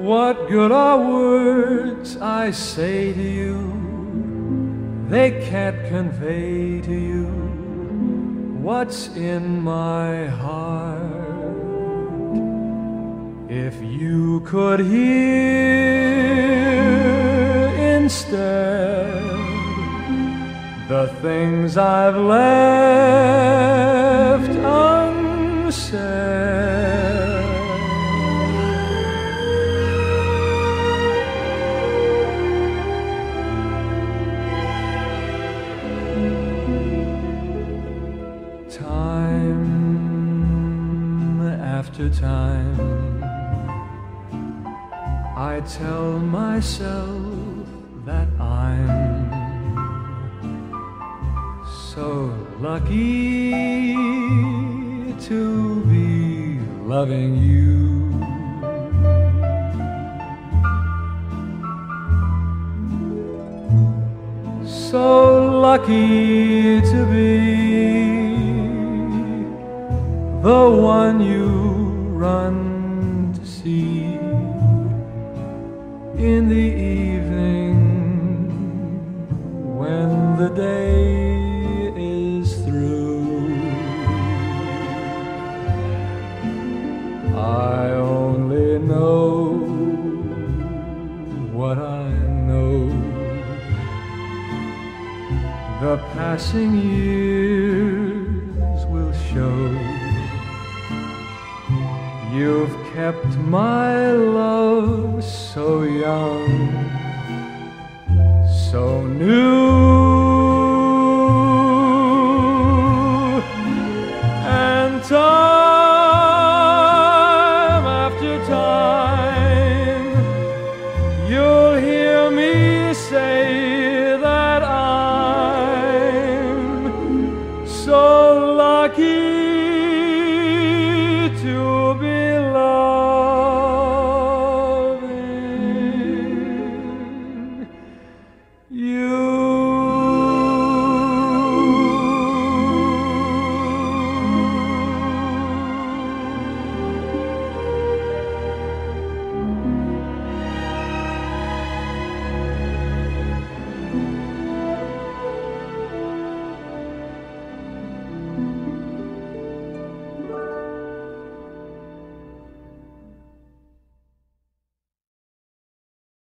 What good are words I say to you? They can't convey to you what's in my heart. If you could hear instead the things I've left unsaid. After time, I tell myself that I'm so lucky to be loving you. So lucky to be the one you run to see in the evening when the day is through. I only know what I know. The passing years will show you've kept my love so young, so new.